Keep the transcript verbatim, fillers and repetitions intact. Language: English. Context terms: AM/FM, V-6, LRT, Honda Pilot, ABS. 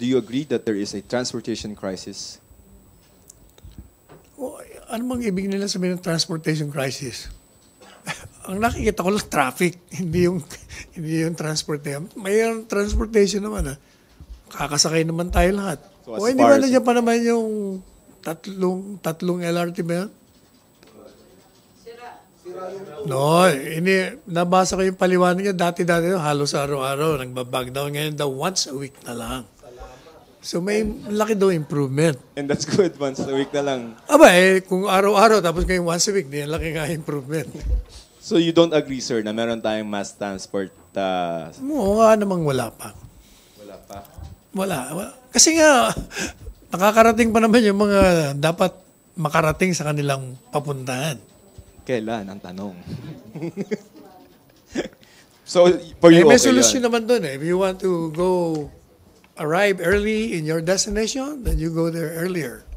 Do you agree that there is a transportation crisis? Oh, ano bang ibig nila sabihin ng transportation crisis? Ang nakikita ko lang traffic, hindi yung, hindi yung transport na yan. May transportation naman. Ah. Kakasakay naman tayo lahat. So o hindi ba nandiyan pa naman yung tatlong, tatlong L R T ba yan? No, ini, nabasa ko yung paliwanag niya. Dati-dati halos araw-araw, nagbabag down. Ngayon daw once a week na lang. So may laki daw improvement. And that's good, once a week na lang. Aba eh, kung araw-araw tapos ngayon once a week, di yan laki nga improvement. So you don't agree, sir, na meron tayong mass transport? Uh... Oo nga namang wala pa. Wala pa? Wala. Kasi nga, nakakarating pa naman yung mga dapat makarating sa kanilang papuntahan. Kailan ang tanong? So, for you, eh, may okay solution naman doon eh. If you want to go arrive early in your destination, then you go there earlier.